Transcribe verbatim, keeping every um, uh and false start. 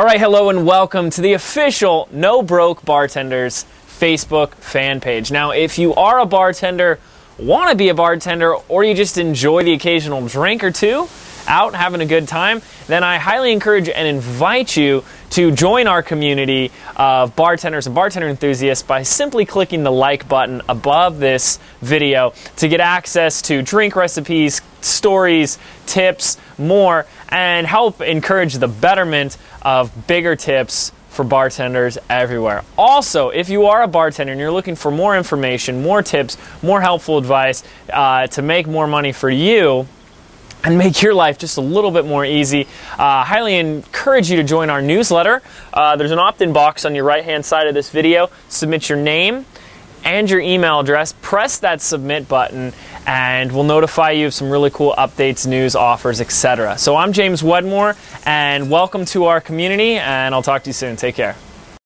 All right, hello and welcome to the official No Broke Bartenders Facebook fan page. Now, if you are a bartender, want to be a bartender, or you just enjoy the occasional drink or two, out having a good time, then I highly encourage and invite you to join our community of bartenders and bartender enthusiasts by simply clicking the like button above this video to get access to drink recipes, stories, tips, more, and help encourage the betterment of bigger tips for bartenders everywhere. Also, if you are a bartender and you're looking for more information, more tips, more helpful advice uh, to make more money for you, and make your life just a little bit more easy, I uh, highly encourage you to join our newsletter. Uh, there's an opt-in box on your right-hand side of this video. Submit your name and your email address. Press that submit button, and we'll notify you of some really cool updates, news, offers, et cetera. So I'm James Wedmore, and welcome to our community, and I'll talk to you soon. Take care.